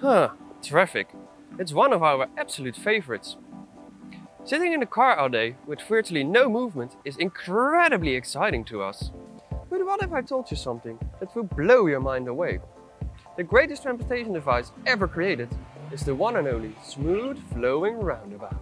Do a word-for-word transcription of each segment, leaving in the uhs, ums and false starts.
Huh, traffic. It's one of our absolute favorites. Sitting in the car all day with virtually no movement is incredibly exciting to us. But what if I told you something that will blow your mind away? The greatest transportation device ever created is the one and only smooth flowing roundabout.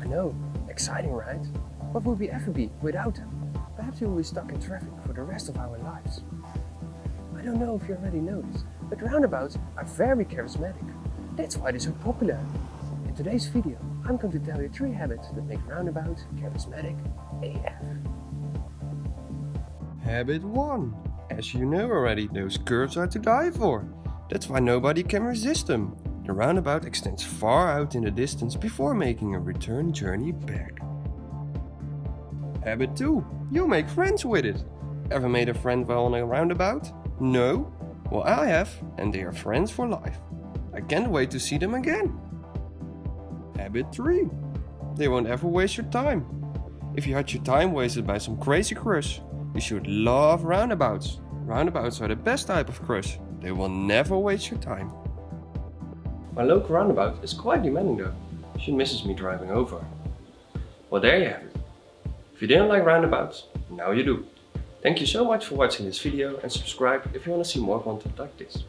I know, exciting, right? What would we ever be without them? Perhaps we will be stuck in traffic for the rest of our lives. I don't know if you already know this, but roundabouts are very charismatic. That's why they're so popular. In today's video, I'm going to tell you three habits that make roundabouts charismatic A F. Habit one. As you know already, those curves are to die for. That's why nobody can resist them. The roundabout extends far out in the distance before making a return journey back. Habit two. You make friends with it. Ever made a friend while on a roundabout? No? Well, I have, and they are friends for life. I can't wait to see them again. Habit three. They won't ever waste your time. If you had your time wasted by some crazy crush, you should love roundabouts. Roundabouts are the best type of crush. They will never waste your time. My local roundabout is quite demanding though. She misses me driving over. Well, there you have it. If you didn't like roundabouts, now you do. Thank you so much for watching this video and subscribe if you want to see more content like this.